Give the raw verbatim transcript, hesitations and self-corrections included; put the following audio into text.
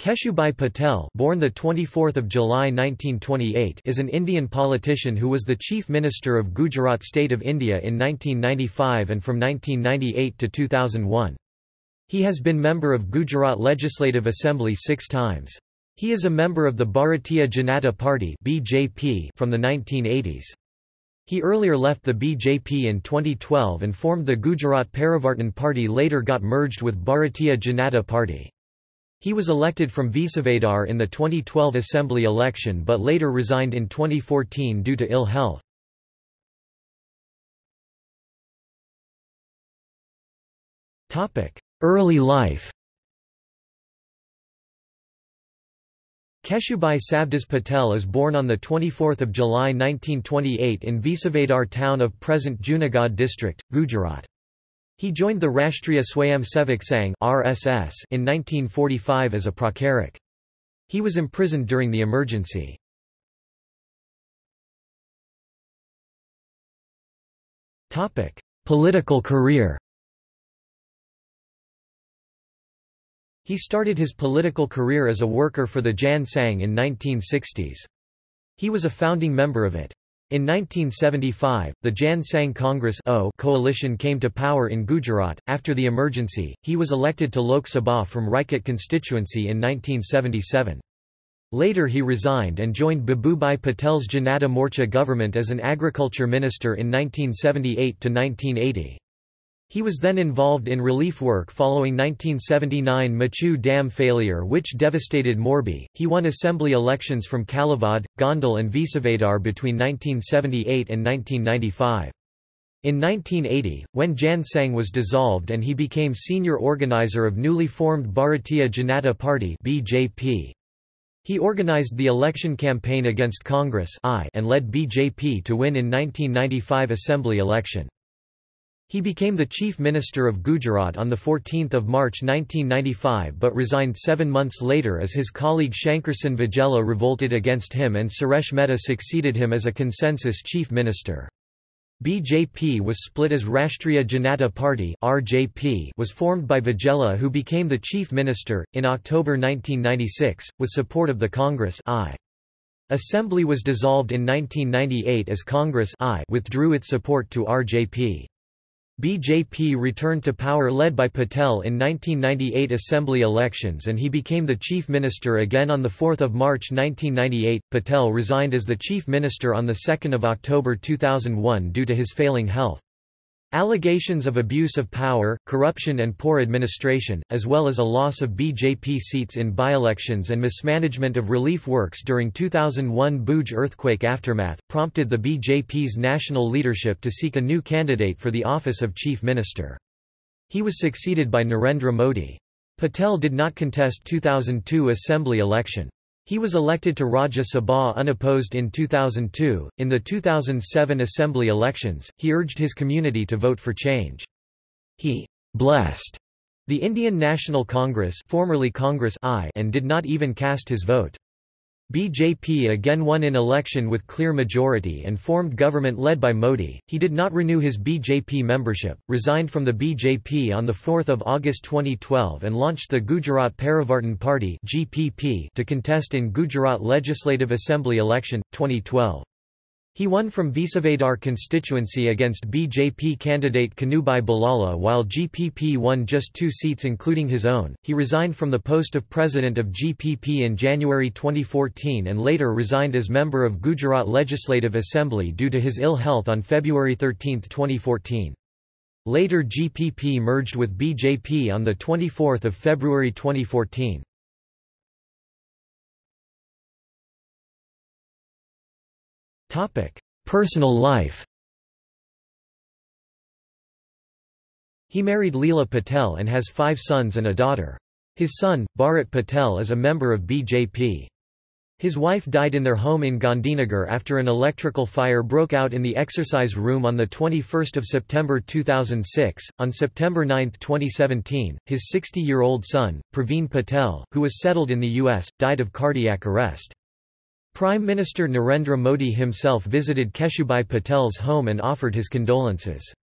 Keshubhai Patel, born the twenty-fourth of July nineteen twenty-eight, is an Indian politician who was the Chief Minister of Gujarat State of India in nineteen ninety-five and from nineteen ninety-eight to two thousand one. He has been member of Gujarat Legislative Assembly six times. He is a member of the Bharatiya Janata Party (B J P) from the nineteen eighties. He earlier left the B J P in twenty twelve and formed the Gujarat Parivartan Party, later got merged with Bharatiya Janata Party. He was elected from Visavadar in the twenty twelve assembly election but later resigned in twenty fourteen due to ill health. Early life. Keshubhai Sabdas Patel is born on twenty-fourth of July nineteen twenty-eight in Visavadar town of present Junagadh district, Gujarat. He joined the Rashtriya Swayamsevak Sangh (R S S) in nineteen forty-five as a pracharik. He was imprisoned during the emergency. Topic: Political career. He started his political career as a worker for the Jan Sangh in nineteen sixties. He was a founding member of it. In nineteen seventy-five, the Jan Sangh Congress I coalition came to power in Gujarat. After the emergency, he was elected to Lok Sabha from Raikat constituency in nineteen seventy-seven. Later he resigned and joined Bhabubhai Patel's Janata Morcha government as an agriculture minister in nineteen seventy-eight to nineteen eighty. He was then involved in relief work following nineteen seventy-nine Machu Dam failure, which devastated Morbi. He won assembly elections from Kalavad, Gondal and Visavadar between nineteen seventy-eight and nineteen ninety-five. In nineteen eighty, when Jan Sangh was dissolved and he became senior organizer of newly formed Bharatiya Janata Party (B J P), he organized the election campaign against Congress I and led B J P to win in nineteen ninety-five assembly election. He became the Chief Minister of Gujarat on fourteenth of March nineteen ninety-five but resigned seven months later as his colleague Shankarsinh Vaghela revolted against him and Suresh Mehta succeeded him as a consensus Chief Minister. B J P was split as Rashtriya Janata Party (R J P) was formed by Vaghela, who became the Chief Minister, in October nineteen ninety-six, with support of the Congress I. Assembly was dissolved in nineteen ninety-eight as Congress I withdrew its support to R J P. B J P returned to power led by Patel in nineteen ninety-eight assembly elections and he became the Chief Minister again on fourth of March nineteen ninety-eight. Patel resigned as the Chief Minister on second of October two thousand one due to his failing health. Allegations of abuse of power, corruption and poor administration, as well as a loss of B J P seats in by-elections and mismanagement of relief works during two thousand one Bhuj earthquake aftermath, prompted the B J P's national leadership to seek a new candidate for the office of Chief Minister. He was succeeded by Narendra Modi. Patel did not contest two thousand two assembly election. He was elected to Rajya Sabha unopposed in two thousand two. In the two thousand seven assembly elections, he urged his community to vote for change. He blessed the Indian National Congress, formerly Congress I, and did not even cast his vote. B J P again won an election with clear majority and formed government led by Modi. He did not renew his B J P membership, resigned from the B J P on fourth of August twenty twelve and launched the Gujarat Parivartan Party (G P P) to contest in Gujarat Legislative Assembly election, twenty twelve. He won from Visavadar constituency against B J P candidate Kanubhai Balala while G P P won just two seats including his own. He resigned from the post of president of G P P in January twenty fourteen and later resigned as member of Gujarat Legislative Assembly due to his ill health on February thirteenth twenty fourteen. Later G P P merged with B J P on twenty-fourth of February twenty fourteen. Personal life. He married Leela Patel and has five sons and a daughter. His son, Bharat Patel, is a member of B J P. His wife died in their home in Gandhinagar after an electrical fire broke out in the exercise room on twenty-first of September two thousand six. On September ninth twenty seventeen, his sixty-year-old son, Praveen Patel, who was settled in the U S, died of cardiac arrest. Prime Minister Narendra Modi himself visited Keshubhai Patel's home and offered his condolences.